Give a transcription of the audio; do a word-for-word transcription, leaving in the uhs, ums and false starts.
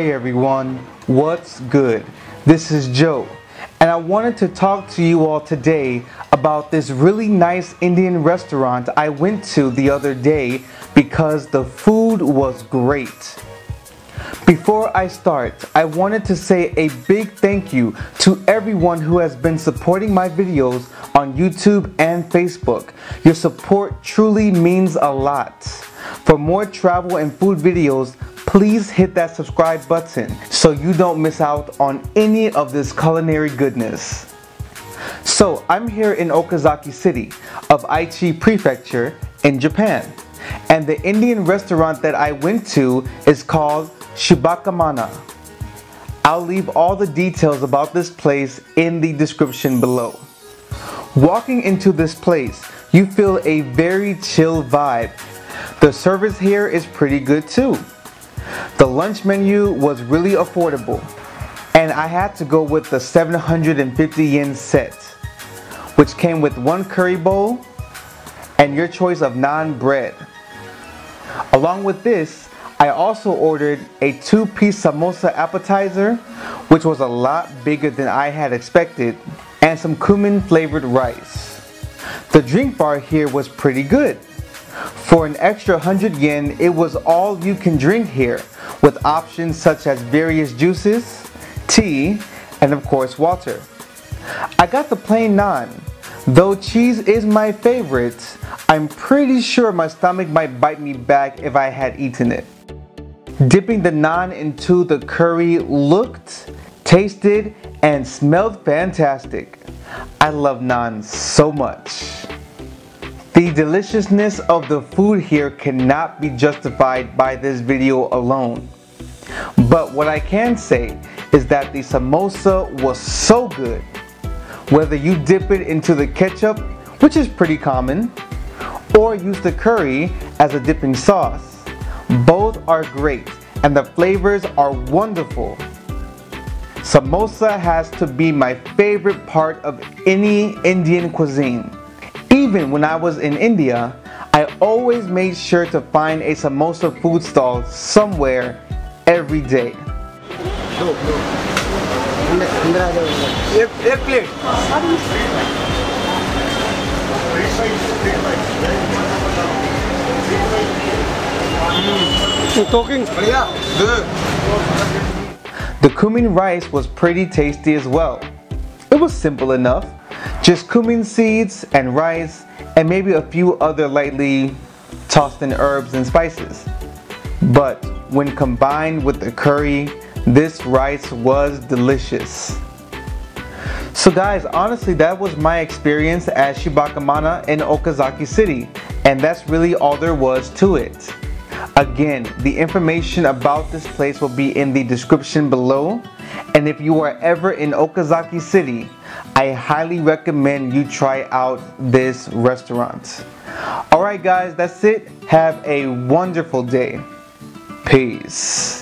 Hey everyone, what's good? This is Joe, and I wanted to talk to you all today about this really nice Indian restaurant I went to the other day because the food was great. Before I start, I wanted to say a big thank you to everyone who has been supporting my videos on YouTube and Facebook. Your support truly means a lot. For more travel and food videos, please hit that subscribe button so you don't miss out on any of this culinary goodness. So I'm here in Okazaki City of Aichi Prefecture in Japan, and the Indian restaurant that I went to is called Shubhakamana. I'll leave all the details about this place in the description below. Walking into this place, you feel a very chill vibe. The service here is pretty good too. The lunch menu was really affordable, and I had to go with the seven hundred fifty yen set, which came with one curry bowl and your choice of naan bread. Along with this, I also ordered a two-piece samosa appetizer, which was a lot bigger than I had expected, and some cumin flavored rice. The drink bar here was pretty good. For an extra one hundred yen, it was all you can drink here, with options such as various juices, tea, and of course water. I got the plain naan. Though cheese is my favorite, I'm pretty sure my stomach might bite me back if I had eaten it. Dipping the naan into the curry looked, tasted, and smelled fantastic. I love naan so much. The deliciousness of the food here cannot be justified by this video alone. But what I can say is that the samosa was so good. Whether you dip it into the ketchup, which is pretty common, or use the curry as a dipping sauce, both are great, and the flavors are wonderful. Samosa has to be my favorite part of any Indian cuisine. Even when I was in India, I always made sure to find a samosa food stall somewhere every day. The cumin rice was pretty tasty as well. It was simple enough, just cumin seeds and rice and maybe a few other lightly tossed in herbs and spices. But when combined with the curry, this rice was delicious. So guys, honestly, that was my experience at Shubhakamana in Okazaki City, and that's really all there was to it. Again, the information about this place will be in the description below, and if you are ever in Okazaki City, I highly recommend you try out this restaurant. Alright guys, that's it. Have a wonderful day. Peace.